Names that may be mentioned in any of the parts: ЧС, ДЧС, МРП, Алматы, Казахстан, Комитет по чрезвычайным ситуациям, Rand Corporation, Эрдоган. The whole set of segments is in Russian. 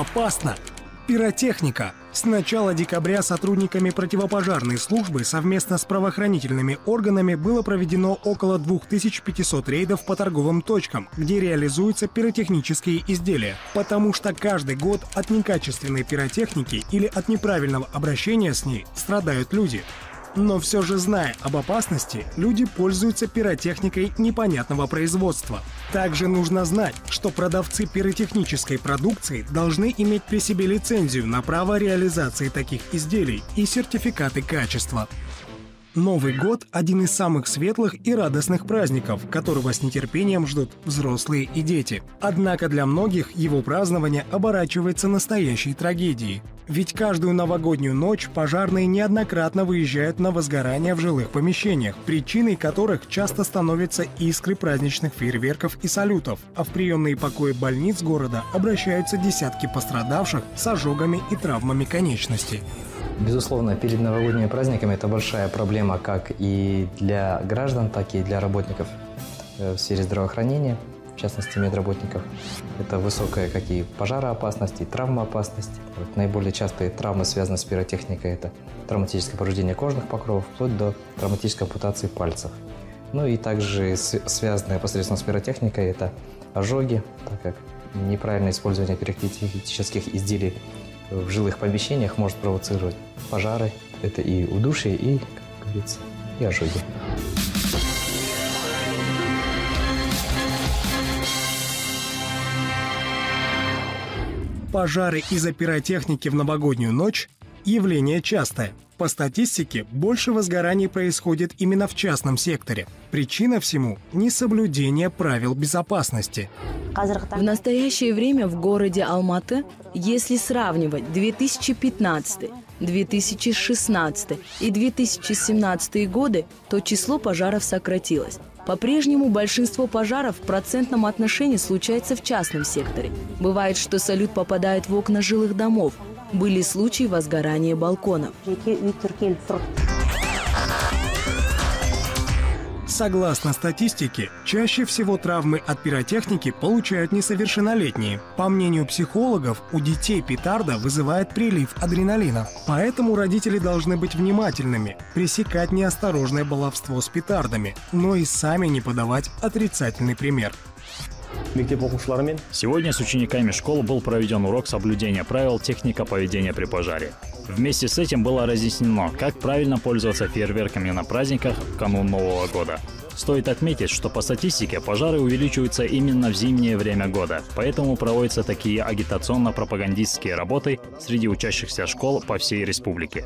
опасно. Пиротехника. С начала декабря сотрудниками противопожарной службы совместно с правоохранительными органами было проведено около 2500 рейдов по торговым точкам, где реализуются пиротехнические изделия. Потому что каждый год от некачественной пиротехники или от неправильного обращения с ней страдают люди. Но все же, зная об опасности, люди пользуются пиротехникой непонятного производства. Также нужно знать, что продавцы пиротехнической продукции должны иметь при себе лицензию на право реализации таких изделий и сертификаты качества. Новый год – один из самых светлых и радостных праздников, которого с нетерпением ждут взрослые и дети. Однако для многих его празднование оборачивается настоящей трагедией. Ведь каждую новогоднюю ночь пожарные неоднократно выезжают на возгорание в жилых помещениях, причиной которых часто становятся искры праздничных фейерверков и салютов, а в приемные покои больниц города обращаются десятки пострадавших с ожогами и травмами конечностей. Безусловно, перед новогодними праздниками это большая проблема как и для граждан, так и для работников в сфере здравоохранения, в частности медработников. Это высокая как и пожароопасность, и травмоопасность. Вот наиболее частые травмы связаны с пиротехникой – это травматическое повреждение кожных покровов, вплоть до травматической ампутации пальцев. Ну и также связанные посредством с пиротехникой – это ожоги, так как неправильное использование пиротехнических изделий в жилых помещениях может провоцировать пожары. Это и удушье, и, как говорится, и ожоги. Пожары из-за пиротехники в новогоднюю ночь – явление частое. По статистике, больше возгораний происходит именно в частном секторе. Причина всему – несоблюдение правил безопасности. В настоящее время в городе Алматы, если сравнивать 2015, 2016 и 2017 годы, то число пожаров сократилось. По-прежнему большинство пожаров в процентном отношении случается в частном секторе. Бывает, что салют попадает в окна жилых домов. Были случаи возгорания балконов. Согласно статистике, чаще всего травмы от пиротехники получают несовершеннолетние. По мнению психологов, у детей петарда вызывает прилив адреналина. Поэтому родители должны быть внимательными, пресекать неосторожное баловство с петардами, но и сами не подавать отрицательный пример. Сегодня с учениками школы был проведен урок соблюдения правил техника поведения при пожаре. Вместе с этим было разъяснено, как правильно пользоваться фейерверками на праздниках в канун Нового года. Стоит отметить, что по статистике пожары увеличиваются именно в зимнее время года, поэтому проводятся такие агитационно-пропагандистские работы среди учащихся школ по всей республике.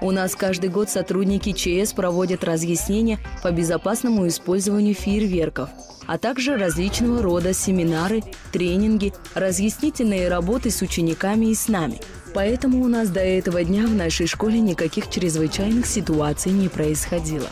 У нас каждый год сотрудники ЧС проводят разъяснения по безопасному использованию фейерверков, а также различного рода семинары, тренинги, разъяснительные работы с учениками и с нами. Поэтому у нас до этого дня в нашей школе никаких чрезвычайных ситуаций не происходило.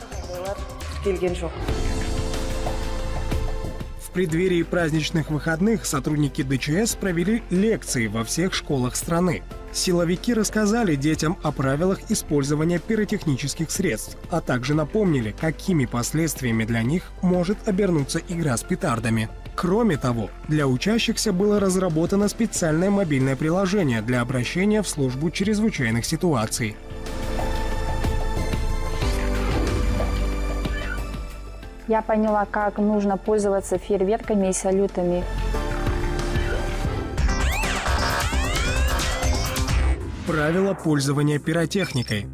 В преддверии праздничных выходных сотрудники ДЧС провели лекции во всех школах страны. Силовики рассказали детям о правилах использования пиротехнических средств, а также напомнили, какими последствиями для них может обернуться игра с петардами. Кроме того, для учащихся было разработано специальное мобильное приложение для обращения в службу чрезвычайных ситуаций. Я поняла, как нужно пользоваться фейерверками и салютами. Правила пользования пиротехникой.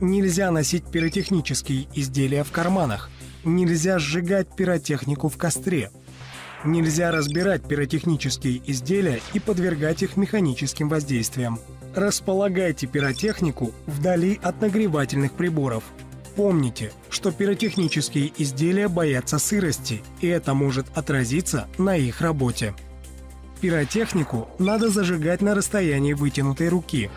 Нельзя носить пиротехнические изделия в карманах. Нельзя сжигать пиротехнику в костре. Нельзя разбирать пиротехнические изделия и подвергать их механическим воздействиям. Располагайте пиротехнику вдали от нагревательных приборов. Помните, что пиротехнические изделия боятся сырости, и это может отразиться на их работе. Пиротехнику надо зажигать на расстоянии вытянутой руки.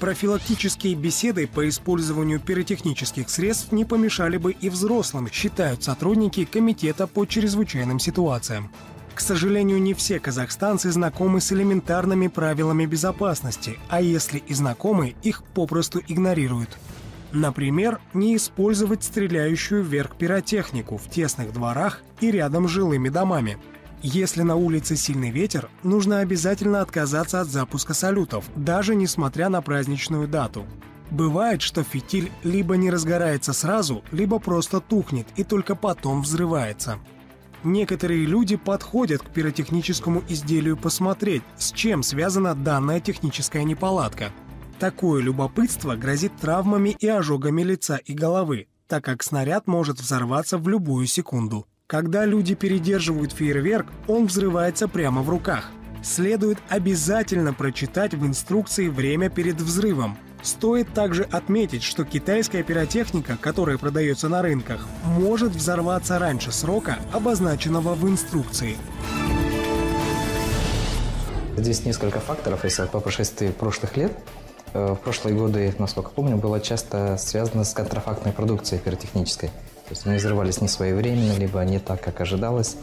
Профилактические беседы по использованию пиротехнических средств не помешали бы и взрослым, считают сотрудники Комитета по чрезвычайным ситуациям. К сожалению, не все казахстанцы знакомы с элементарными правилами безопасности, а если и знакомы, их попросту игнорируют. Например, не использовать стреляющую вверх пиротехнику в тесных дворах и рядом с жилыми домами. Если на улице сильный ветер, нужно обязательно отказаться от запуска салютов, даже несмотря на праздничную дату. Бывает, что фитиль либо не разгорается сразу, либо просто тухнет и только потом взрывается. Некоторые люди подходят к пиротехническому изделию посмотреть, с чем связана данная техническая неполадка. Такое любопытство грозит травмами и ожогами лица и головы, так как снаряд может взорваться в любую секунду. Когда люди передерживают фейерверк, он взрывается прямо в руках. Следует обязательно прочитать в инструкции время перед взрывом. Стоит также отметить, что китайская пиротехника, которая продается на рынках, может взорваться раньше срока, обозначенного в инструкции. Здесь несколько факторов, если по прошествии прошлых лет. В прошлые годы, насколько помню, было часто связано с контрафактной продукцией пиротехнической. То есть они взрывались не своевременно, либо не так, как ожидалось,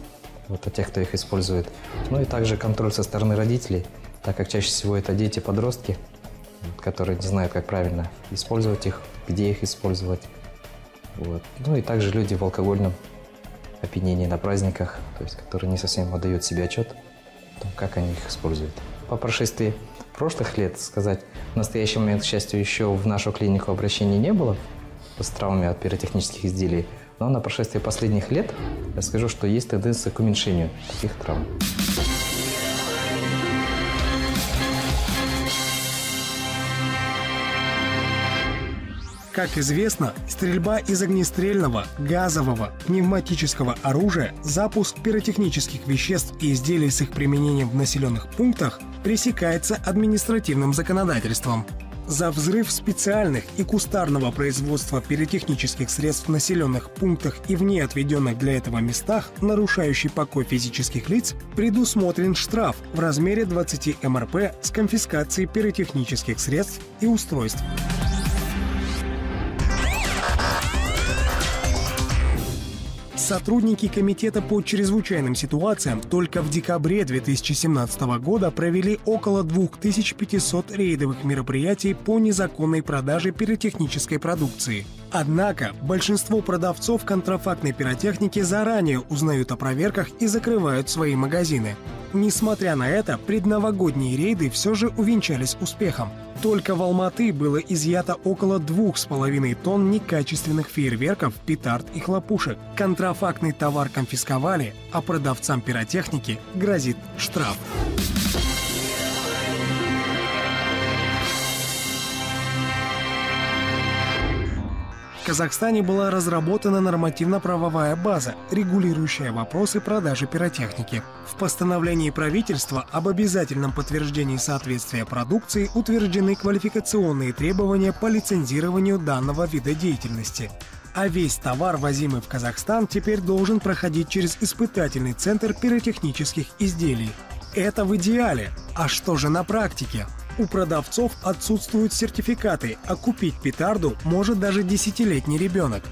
вот от тех, кто их использует. Ну и также контроль со стороны родителей, так как чаще всего это дети-подростки, которые не знают, как правильно использовать их, где их использовать. Вот. Ну и также люди в алкогольном опьянении на праздниках, то есть которые не совсем отдают себе отчет о том, как они их используют. По прошествии прошлых лет сказать, в настоящий момент, к счастью, еще в нашу клинику обращений не было с травмами от пиротехнических изделий. Но на прошествии последних лет я скажу, что есть тенденция к уменьшению таких травм. Как известно, стрельба из огнестрельного, газового, пневматического оружия, запуск пиротехнических веществ и изделий с их применением в населенных пунктах пресекается административным законодательством. За взрыв специальных и кустарного производства пиротехнических средств в населенных пунктах и вне отведенных для этого местах, нарушающий покой физических лиц, предусмотрен штраф в размере 20 МРП с конфискацией пиротехнических средств и устройств. Сотрудники Комитета по чрезвычайным ситуациям только в декабре 2017 года провели около 2500 рейдовых мероприятий по незаконной продаже пиротехнической продукции. Однако большинство продавцов контрафактной пиротехники заранее узнают о проверках и закрывают свои магазины. Несмотря на это, предновогодние рейды все же увенчались успехом. Только в Алматы было изъято около 2,5 тонн некачественных фейерверков, петард и хлопушек. Контрафактный товар конфисковали, а продавцам пиротехники грозит штраф. В Казахстане была разработана нормативно-правовая база, регулирующая вопросы продажи пиротехники. В постановлении правительства об обязательном подтверждении соответствия продукции утверждены квалификационные требования по лицензированию данного вида деятельности. А весь товар, возимый в Казахстан, теперь должен проходить через испытательный центр пиротехнических изделий. Это в идеале. А что же на практике? У продавцов отсутствуют сертификаты, а купить петарду может даже 10-летний ребенок.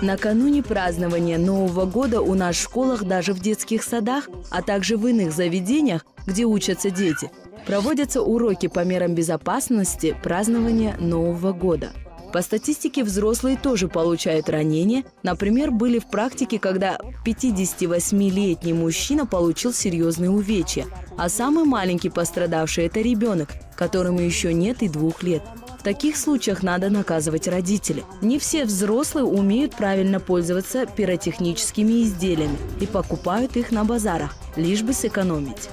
Накануне празднования Нового года у нас в школах, даже в детских садах, а также в иных заведениях, где учатся дети, проводятся уроки по мерам безопасности празднования Нового года. По статистике, взрослые тоже получают ранения. Например, были в практике, когда 58-летний мужчина получил серьезные увечья. А самый маленький пострадавший – это ребенок, которому еще нет и 2 лет. В таких случаях надо наказывать родителей. Не все взрослые умеют правильно пользоваться пиротехническими изделиями и покупают их на базарах, лишь бы сэкономить.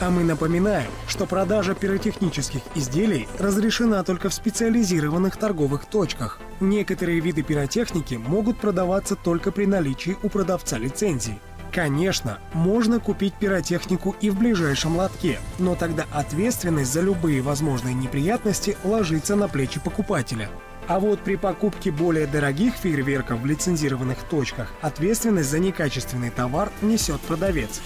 А мы напоминаем, что продажа пиротехнических изделий разрешена только в специализированных торговых точках. Некоторые виды пиротехники могут продаваться только при наличии у продавца лицензии. Конечно, можно купить пиротехнику и в ближайшем лотке, но тогда ответственность за любые возможные неприятности ложится на плечи покупателя. А вот при покупке более дорогих фейерверков в лицензированных точках ответственность за некачественный товар несет продавец.